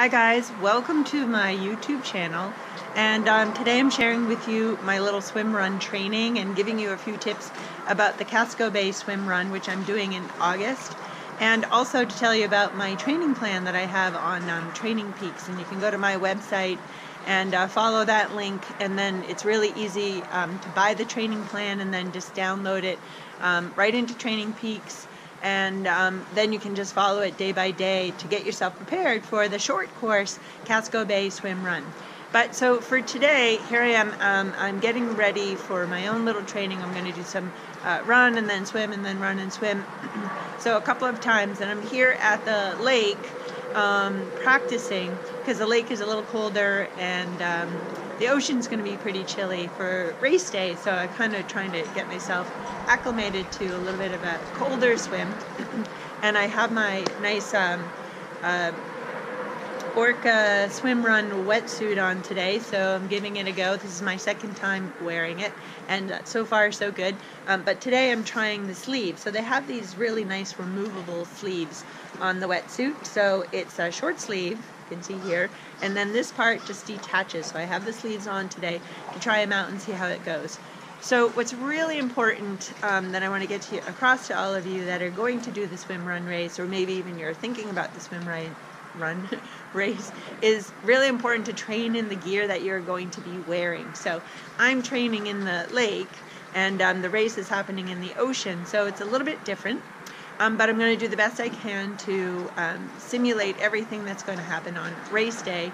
Hi guys, welcome to my YouTube channel, and today I'm sharing with you my little swim run training and giving you a few tips about the Casco Bay Swim Run, which I'm doing in August, and also to tell you about my training plan that I have on Training Peaks. And you can go to my website and follow that link, and then it's really easy to buy the training plan and then just download it right into Training Peaks. And then you can just follow it day by day to get yourself prepared for the short course Casco Bay Swim Run. But so for today, here I am, I'm getting ready for my own little training. I'm going to do some run and then swim and then run and swim. So a couple of times, and I'm here at the lake practicing because the lake is a little colder and the ocean's going to be pretty chilly for race day, so I'm kind of trying to get myself acclimated to a little bit of a colder swim. And I have my nice Orca swim run wetsuit on today, so I'm giving it a go. This is my second time wearing it, and so far so good. But today I'm trying the sleeves. So they have these really nice removable sleeves on the wetsuit. So it's a short sleeve, you can see here, and then this part just detaches. So I have the sleeves on today to try them out and see how it goes. So what's really important that I want to get to across to all of you that are going to do the swim run race, or maybe even you're thinking about the swim run race, is really important to train in the gear that you're going to be wearing. So I'm training in the lake, and the race is happening in the ocean, so it's a little bit different. But I'm going to do the best I can to simulate everything that's going to happen on race day,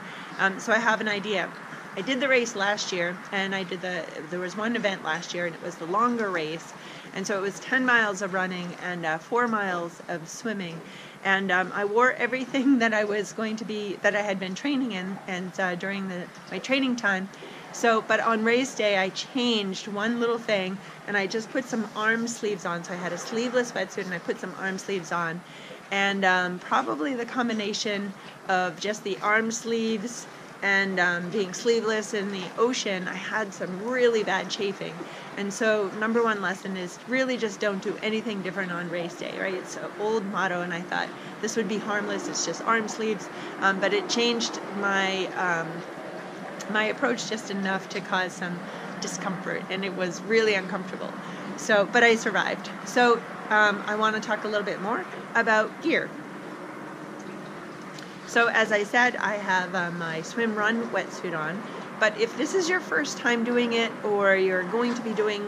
so I have an idea. I did the race last year, and I did there was one event last year, and it was the longer race, and so it was 10 miles of running and 4 miles of swimming, and I wore everything that I was going to be, that I had been training in, and during my training time. So, but on race day, I changed one little thing, and I just put some arm sleeves on. So I had a sleeveless wetsuit, and I put some arm sleeves on, and probably the combination of just the arm sleeves and being sleeveless in the ocean, I had some really bad chafing. And so number one lesson is really just don't do anything different on race day, right? It's an old motto, and I thought this would be harmless, it's just arm sleeves, but it changed my approach just enough to cause some discomfort, and it was really uncomfortable. So, but I survived. So I want to talk a little bit more about gear. So as I said, I have my swim run wetsuit on, but if this is your first time doing it, or you're going to be doing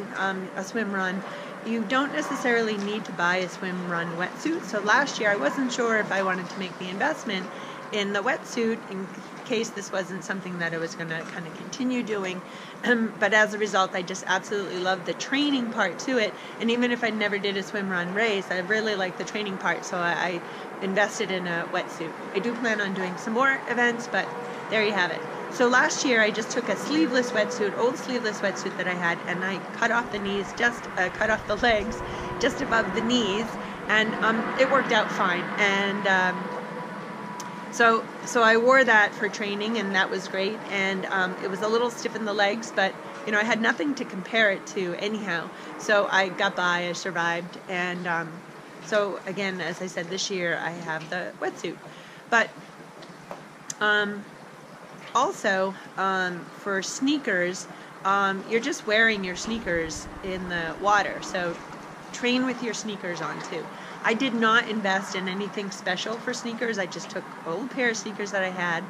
a swim run, you don't necessarily need to buy a swim run wetsuit. So last year I wasn't sure if I wanted to make the investment in the wetsuit in case this wasn't something that I was going to kind of continue doing, but as a result I just absolutely love the training part to it, and even if I never did a swim run race, I really like the training part, so I invested in a wetsuit. I do plan on doing some more events, but there you have it. So last year I just took a sleeveless wetsuit, old sleeveless wetsuit that I had, and I cut off the knees, just cut off the legs just above the knees, and it worked out fine, and So I wore that for training, and that was great, and it was a little stiff in the legs, but you know, I had nothing to compare it to anyhow, so I got by, I survived, and so again, as I said, this year I have the wetsuit. But also for sneakers, you're just wearing your sneakers in the water, so train with your sneakers on too. I did not invest in anything special for sneakers. I just took an old pair of sneakers that I had.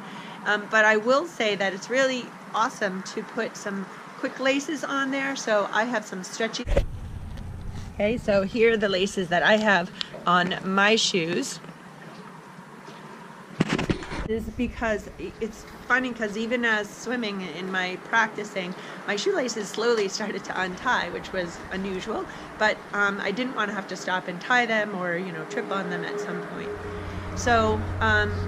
But I will say that it's really awesome to put some quick laces on there. So I have some stretchy. Okay, so here are the laces that I have on my shoes. Is because it's funny, because even as swimming in my practicing, my shoelaces slowly started to untie, which was unusual, but I didn't want to have to stop and tie them, or you know, trip on them at some point. So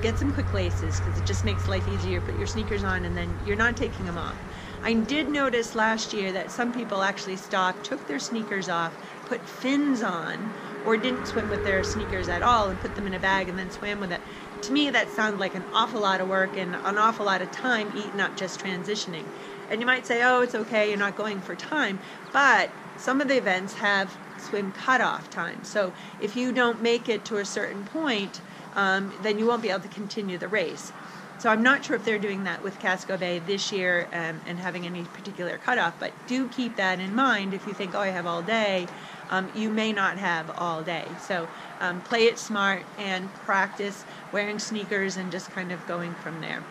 get some quick laces, because it just makes life easier. Put your sneakers on, and then you're not taking them off. I did notice last year that some people actually stopped, took their sneakers off, put fins on, or didn't swim with their sneakers at all and put them in a bag and then swam with it. To me, that sounds like an awful lot of work and an awful lot of time eaten up just transitioning. And you might say, oh, it's okay, you're not going for time, but some of the events have swim cutoff time. So if you don't make it to a certain point, then you won't be able to continue the race. So I'm not sure if they're doing that with Casco Bay this year and having any particular cutoff, but do keep that in mind. If you think, oh, I have all day, you may not have all day. So play it smart and practice wearing sneakers and just kind of going from there.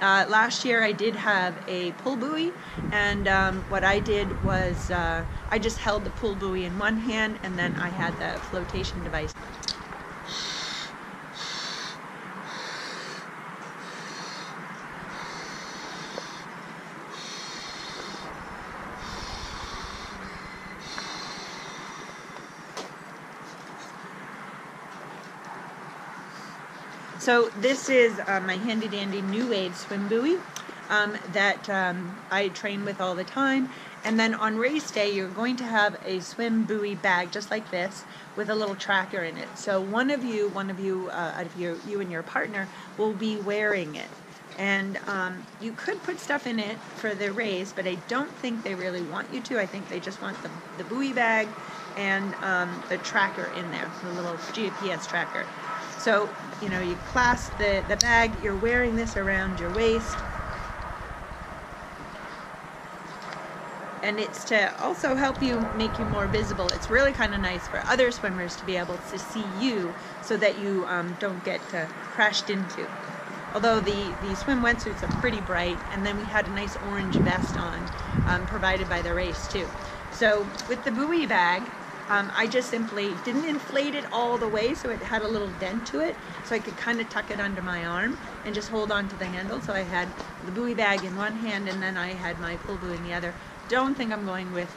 Last year I did have a pull buoy, and what I did was I just held the pull buoy in one hand, and then I had the flotation device. So this is my handy dandy new wave swim buoy that I train with all the time. And then on race day, you're going to have a swim buoy bag just like this with a little tracker in it. So you and your partner will be wearing it. And you could put stuff in it for the race, but I don't think they really want you to. I think they just want the buoy bag and the tracker in there, the little GPS tracker. So, you know, you clasp the bag, you're wearing this around your waist. And it's to also help you make you more visible. It's really kind of nice for other swimmers to be able to see you so that you don't get crashed into. Although the swim wetsuits are pretty bright, and then we had a nice orange vest on provided by the race too. So with the buoy bag, I just simply didn't inflate it all the way, so it had a little dent to it, so I could kind of tuck it under my arm and just hold on to the handle. So I had the buoy bag in one hand, and then I had my pull buoy in the other. Don't think I'm going with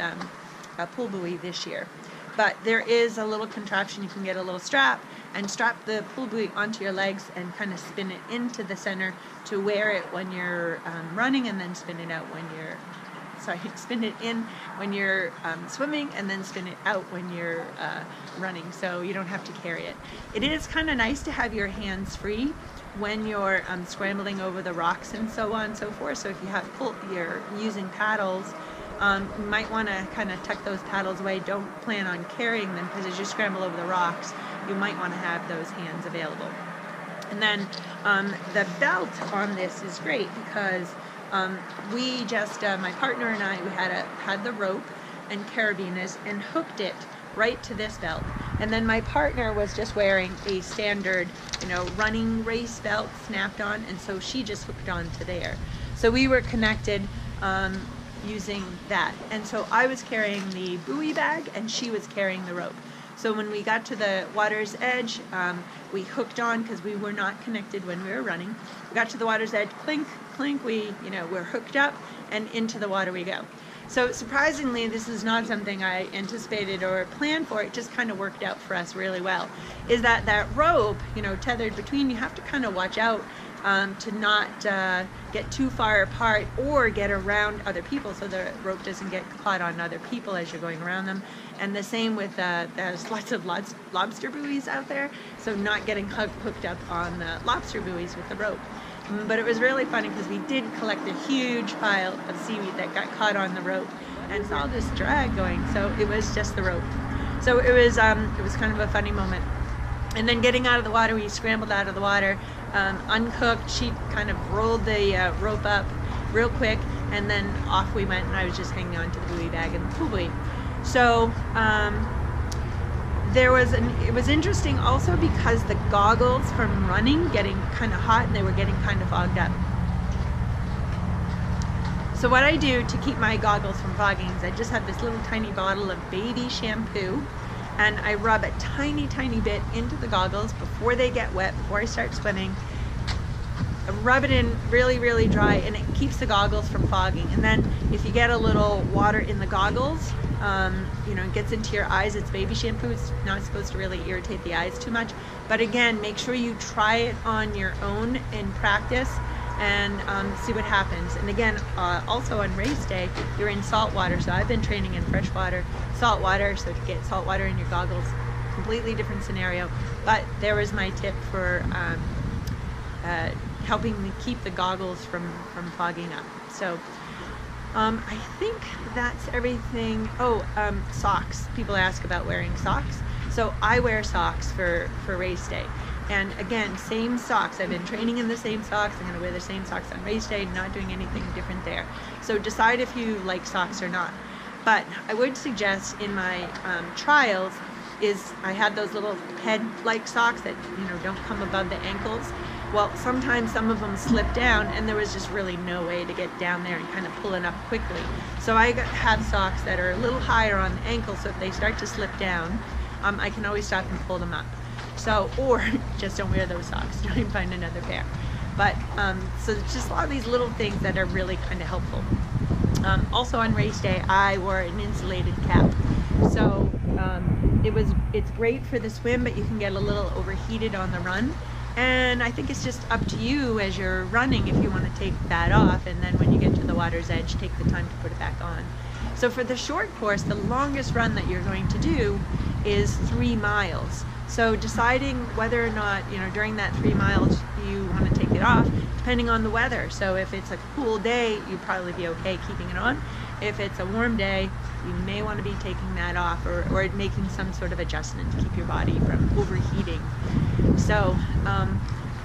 a pull buoy this year, but there is a little contraption. You can get a little strap and strap the pull buoy onto your legs and kind of spin it into the center to wear it when you're running, and then spin it out when you're spin it in when you're swimming, and then spin it out when you're running, so you don't have to carry it. It is kind of nice to have your hands free when you're scrambling over the rocks and so on and so forth. So if you have you're using paddles, you might want to kind of tuck those paddles away. Don't plan on carrying them, because as you scramble over the rocks, you might want to have those hands available. And then the belt on this is great because we just, my partner and I, we had the rope and carabiners and hooked it right to this belt. And then my partner was just wearing a standard, you know, running race belt snapped on, and so she just hooked on to there. So we were connected using that. And so I was carrying the buoy bag and she was carrying the rope. So when we got to the water's edge, we hooked on because we were not connected when we were running. We got to the water's edge, clink, clink, we're hooked up, and into the water we go. So surprisingly, this is not something I anticipated or planned for. It just kind of worked out for us really well. Is that rope, you know, tethered between, you have to kind of watch out to not get too far apart or get around other people, so the rope doesn't get caught on other people as you're going around them. And the same with, there's lots of lobster buoys out there, so not getting hooked up on the lobster buoys with the rope. But it was really funny because we did collect a huge pile of seaweed that got caught on the rope, and saw this drag going, so it was just the rope. So it was kind of a funny moment. And then getting out of the water, we scrambled out of the water, uncooked. She kind of rolled the rope up real quick, and then off we went, and I was just hanging on to the buoy bag and the pool buoy. So it was interesting also because the goggles from running getting kind of hot, and they were getting kind of fogged up. So what I do to keep my goggles from fogging is I just have this little tiny bottle of baby shampoo, and I rub a tiny, tiny bit into the goggles before they get wet, before I start swimming. I rub it in really, really dry, and it keeps the goggles from fogging. And then if you get a little water in the goggles, you know, it gets into your eyes. It's baby shampoo. It's not supposed to really irritate the eyes too much. But again, make sure you try it on your own in practice and see what happens. And again, also on race day, you're in salt water. So I've been training in fresh water, salt water. So to get salt water in your goggles, completely different scenario. But there was my tip for helping me keep the goggles from fogging up. So I think that's everything. Oh, socks. People ask about wearing socks. So I wear socks for race day. And again, same socks. I've been training in the same socks. I'm going to wear the same socks on race day, not doing anything different there. So decide if you like socks or not. But I would suggest in my trials is I had those little head-like socks that, you know, don't come above the ankles. Well, sometimes some of them slipped down and there was just really no way to get down there and kind of pull it up quickly. So I have socks that are a little higher on the ankle, so if they start to slip down, I can always stop and pull them up. So, or just don't wear those socks, try and find another pair. But, so it's just a lot of these little things that are really kind of helpful. Also on race day, I wore an insulated cap. So it's great for the swim, but you can get a little overheated on the run. And I think it's just up to you as you're running if you want to take that off, and then when you get to the water's edge, take the time to put it back on. So for the short course, the longest run that you're going to do is 3 miles. So deciding whether or not, you know, during that 3 miles you want to take it off, depending on the weather. So if it's a cool day, you'd probably be okay keeping it on. If it's a warm day, you may want to be taking that off, or making some sort of adjustment to keep your body from overheating. So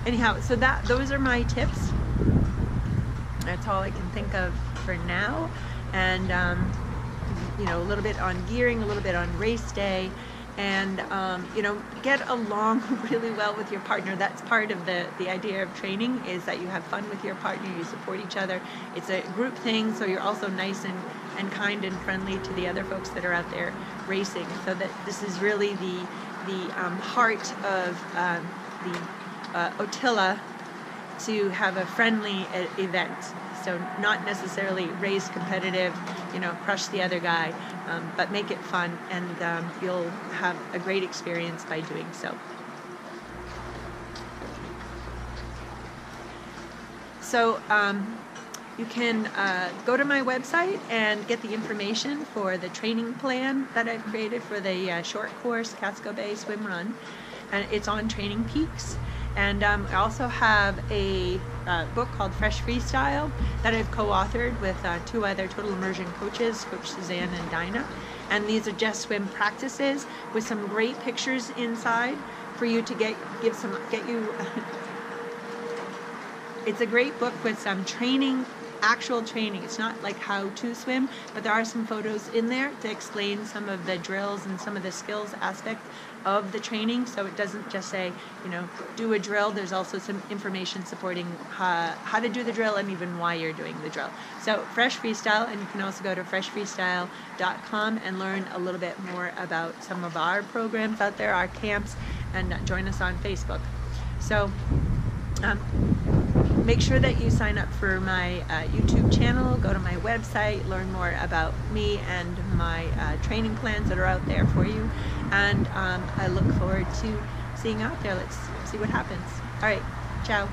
anyhow, so those are my tips. That's all I can think of for now. And you know, a little bit on gearing, a little bit on race day, and you know, get along really well with your partner. That's part of the idea of training, is that you have fun with your partner, you support each other. It's a group thing, so you're also nice and kind and friendly to the other folks that are out there racing. So that this is really the heart of the Ottila, to have a friendly event. So not necessarily race competitive, you know, crush the other guy, but make it fun, and you'll have a great experience by doing so. So you can go to my website and get the information for the training plan that I've created for the short course Casco Bay Swim Run, and it's on Training Peaks. And I also have a book called Fresh Freestyle that I've co-authored with 2 other Total Immersion coaches, Coach Suzanne and Dinah. And these are just swim practices with some great pictures inside for you to get you. It's a great book with some training, actual training. It's not like how to swim, but there are some photos in there to explain some of the drills and some of the skills aspect of the training. So it doesn't just say, you know, do a drill. There's also some information supporting how to do the drill and even why you're doing the drill. So Fresh Freestyle, and you can also go to freshfreestyle.com and learn a little bit more about some of our programs out there, our camps, and join us on Facebook. So make sure that you sign up for my YouTube channel, go to my website, learn more about me and my training plans that are out there for you. And I look forward to seeing you out there. Let's see what happens. All right, ciao.